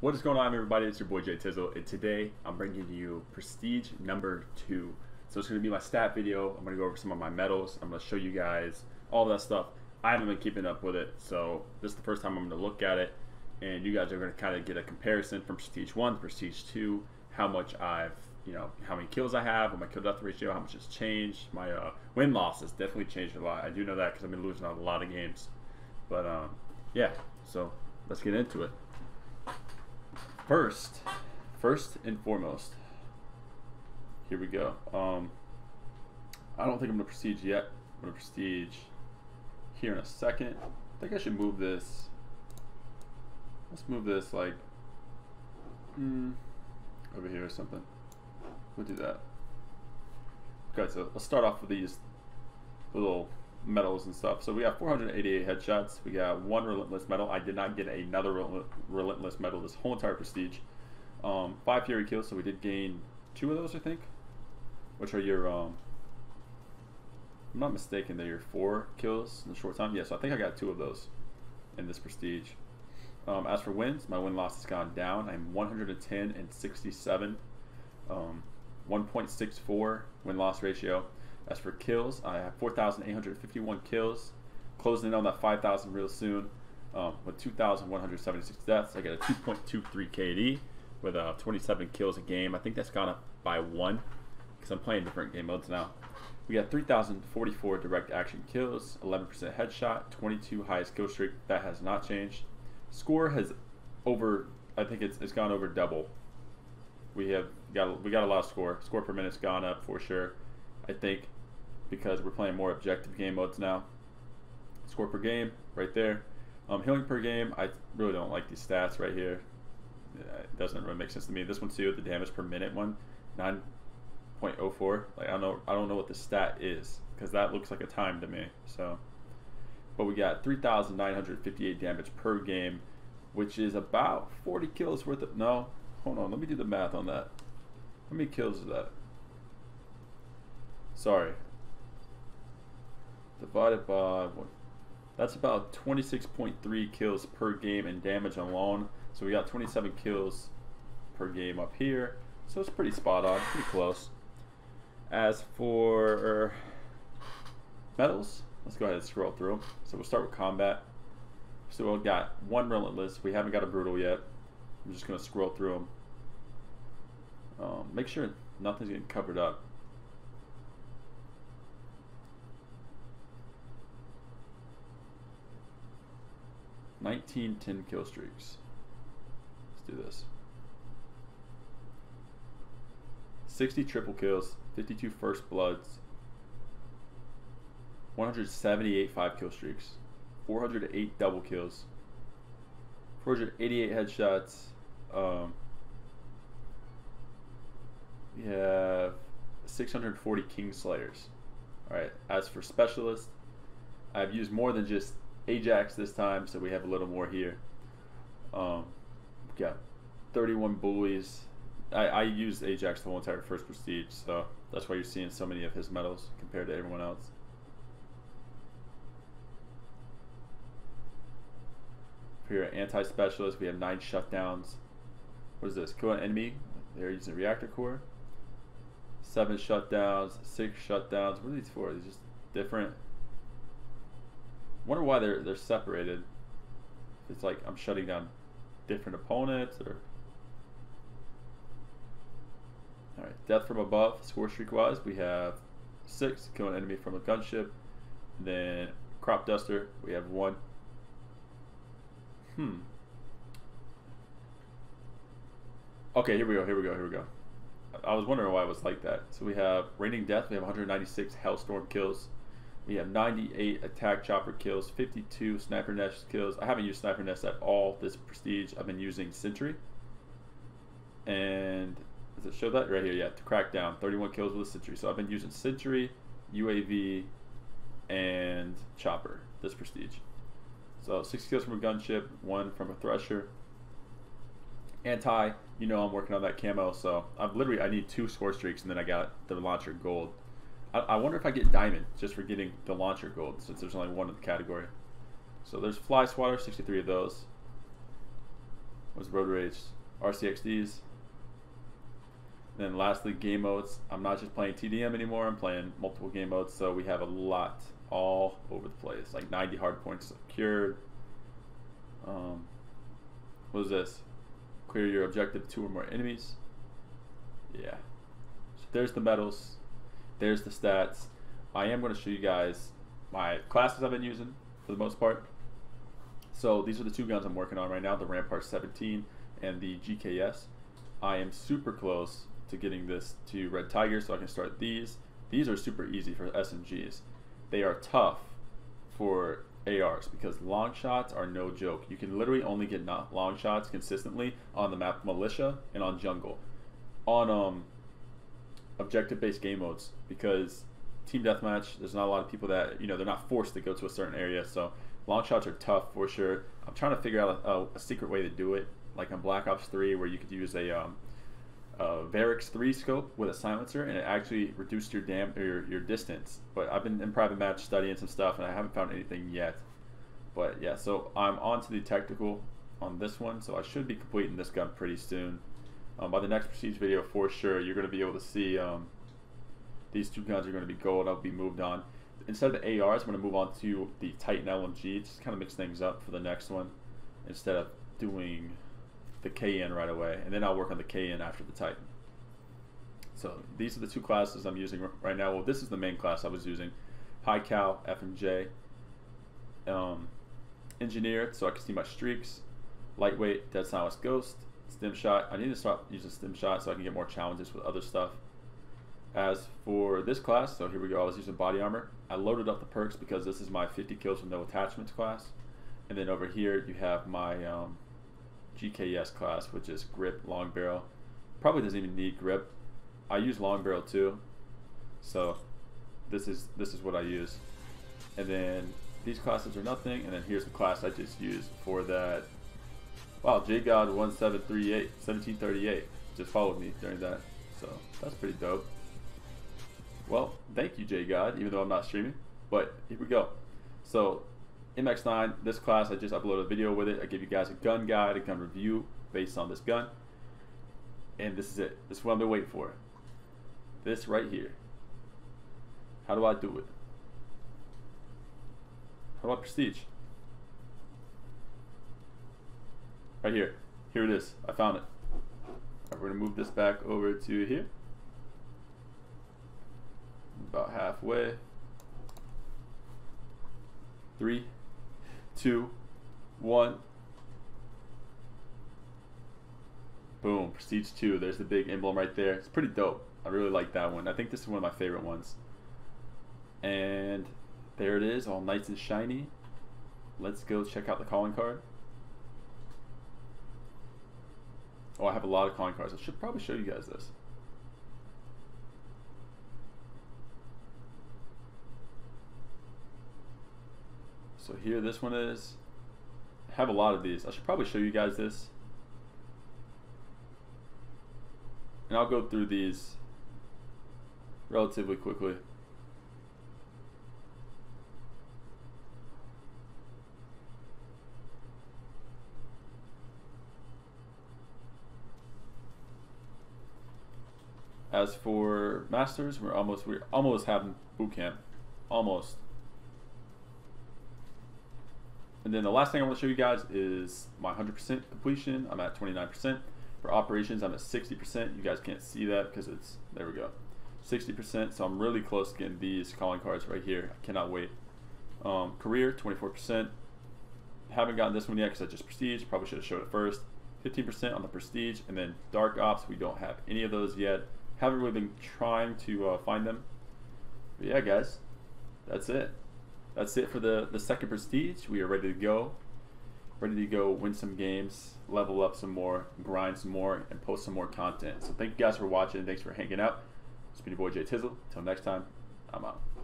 What is going on, everybody? It's your boy Jay Tizzle, and today I'm bringing you Prestige number 2. So it's going to be my stat video. I'm going to go over some of my medals. I'm going to show you guys all that stuff. I haven't been keeping up with it, so this is the first time I'm going to look at it, and you guys are going to kind of get a comparison from Prestige 1 to Prestige 2, how much I've, how many kills I have, what my kill death ratio, how much has changed. My win loss has definitely changed a lot. I do know that because I've been losing on a lot of games. But yeah, so let's get into it. First and foremost, here we go. I don't think I'm gonna prestige yet. I'm gonna prestige here in a second. I think I should move this. Let's move this like over here or something. We'll do that. Okay, so let's start off with these little medals and stuff. So we got 488 headshots. We got one relentless medal. I did not get another relentless medal this whole entire prestige. 5 fury kills, so we did gain 2 of those, I think, which are your I'm not mistaken, they're your 4 kills in a short time. Yeah, so I think I got 2 of those in this prestige. As for wins, my win loss has gone down. I'm 110 and 67, 1.64 win loss ratio. As for kills, I have 4,851 kills, closing in on that 5,000 real soon, with 2,176 deaths. I got a 2.23 KD with 27 kills a game. I think that's gone up by 1 because I'm playing different game modes now. We got 3,044 direct action kills, 11% headshot, 22 highest kill streak. That has not changed. Score has over, I think it's gone over double. We got a lot of score. Score per minute's gone up for sure. I think because we're playing more objective game modes now. Score per game, right there. Healing per game, I really don't like these stats right here. It doesn't really make sense to me. This one too, the damage per minute one, 9.04. Like I don't know what the stat is because that looks like a time to me. So, but we got 3,958 damage per game, which is about 40 kills worth of. No, hold on. Let me do the math on that. How many kills is that? Sorry. Divided by one. That's about 26.3 kills per game in damage alone. So we got 27 kills per game up here. So it's pretty spot on, pretty close. As for medals, let's go ahead and scroll through. So we'll start with combat. So we've got 1 relentless. We haven't got a brutal yet. I'm just gonna scroll through them. Make sure nothing's getting covered up. ten kill streaks. Let's do this. 60 triple kills, 52 first bloods, 178 5 kill streaks, 408 double kills, 488 headshots. We have 640 King Slayers. All right. As for specialists, I've used more than just Ajax this time, so we have a little more here. We got 31 bullies. I used Ajax the whole entire first prestige, so that's why you're seeing so many of his medals compared to everyone else. Here at anti-specialist, we have 9 shutdowns. What is this? Kill an enemy. They're using a reactor core. 7 shutdowns, 6 shutdowns. What are these for? These just different. Wonder why they're separated. It's like I'm shutting down different opponents, or all right. Death from above, score streak wise, we have 6. Kill an enemy from a gunship. And then crop duster, we have 1. Okay, here we go. I was wondering why it was like that. So we have raining death. We have 196 hellstorm kills. We have 98 attack chopper kills, 52 sniper nest kills. I haven't used sniper nest at all this prestige. I've been using sentry. And does it show that right here? Yeah, to crack down, 31 kills with a sentry. So I've been using sentry, UAV, and chopper this prestige. So 6 kills from a gunship, 1 from a thresher. Anti, I'm working on that camo. So I need 2 score streaks, and then I got the launcher gold. I wonder if I get diamond just for getting the launcher gold, since there's only 1 in the category. So there's fly swatter, 63 of those. was road rage, RCXDs. Then lastly, game modes. I'm not just playing TDM anymore, I'm playing multiple game modes, so we have a lot all over the place, like 90 hard points secured. What is this? Clear your objective, 2 or more enemies. Yeah. So there's the medals, there's the stats. I am going to show you guys my classes I've been using for the most part. So these are the 2 guns I'm working on right now, the Rampart 17 and the GKS. I am super close to getting this to Red Tiger so I can start these. These are super easy for SMGs. They are tough for ARs because long shots are no joke. You can literally only get long shots consistently on the map Militia and on Jungle. On objective-based game modes, because team deathmatch, there's not a lot of people that, you know, they're not forced to go to a certain area, so long shots are tough for sure. I'm trying to figure out a secret way to do it, like on Black Ops 3 where you could use a Varix 3 scope with a silencer and it actually reduced your distance. But I've been in private match studying some stuff and I haven't found anything yet. But yeah, so I'm on to the tactical on this one, so I should be completing this gun pretty soon. By the next Prestige video for sure, you're going to be able to see these 2 guns are going to be gold. I'll be moved on. Instead of the ARs, I'm going to move on to the Titan LMG. Just kind of mix things up for the next one instead of doing the KN right away, and then I'll work on the KN after the Titan. So these are the 2 classes I'm using right now. Well, this is the main class I was using. High Cal, FMJ, Engineer, so I can see my streaks. Lightweight, Dead Silence Ghost. Stim Shot, I need to start using Stim Shot so I can get more challenges with other stuff. As for this class, so here we go, I was using Body Armor. I loaded up the perks because this is my 50 kills with no attachments class. And then over here you have my GKS class, which is Grip, Long Barrel. Probably doesn't even need Grip. I use Long Barrel too. So this is what I use. And then these classes are nothing, and then here's the class I just used for that. Wow, JGod1738 just followed me during that, so that's pretty dope. Well, thank you JGod, even though I'm not streaming, but here we go. So MX9, this class, I just uploaded a video with it. I give you guys a gun guide, a gun review based on this gun, and this is it. This is what I've been waiting for. This right here. How do I do it? How about Prestige? Right here. Here it is. I found it. Right, we're going to move this back over to here. About halfway. 3, 2, 1. Boom. Prestige 2. There's the big emblem right there. It's pretty dope. I really like that one. I think this is one of my favorite ones. And there it is. All nice and shiny. Let's go check out the calling card. Oh, I have a lot of calling cards. I should probably show you guys this. So here this one is. I have a lot of these. I should probably show you guys this. And I'll go through these relatively quickly. As for masters, we're almost having boot camp, almost. And then the last thing I want to show you guys is my 100% completion. I'm at 29%. For operations, I'm at 60%. You guys can't see that because it's, there we go, 60%. So I'm really close to getting these calling cards right here. I cannot wait. Career, 24%. Haven't gotten this one yet because I just prestige. Probably should have showed it first. 15% on the prestige, and then dark ops. We don't have any of those yet. Haven't really been trying to find them. But yeah guys, that's it. That's it for the second prestige. We are ready to go. Ready to go win some games, level up some more, grind some more, and post some more content. So thank you guys for watching. Thanks for hanging out. It's been your boy Jay Tizzle. Till next time, I'm out.